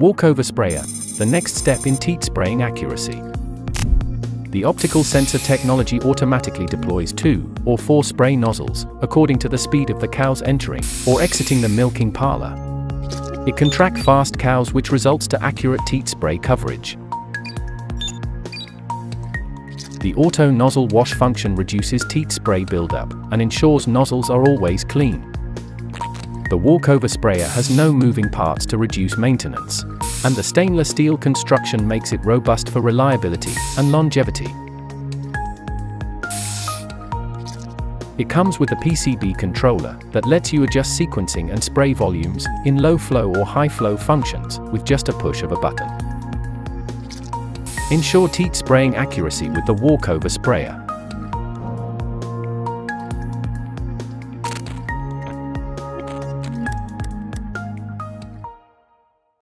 Walkover sprayer, the next step in teat spraying accuracy. The optical sensor technology automatically deploys 2 or 4 spray nozzles, according to the speed of the cows entering or exiting the milking parlor. It can track fast cows, which results to accurate teat spray coverage. The auto nozzle wash function reduces teat spray buildup and ensures nozzles are always clean. The walkover sprayer has no moving parts to reduce maintenance, and the stainless steel construction makes it robust for reliability and longevity. It comes with a PCB controller that lets you adjust sequencing and spray volumes in low flow or high flow functions with just a push of a button. Ensure teat spraying accuracy with the walkover sprayer.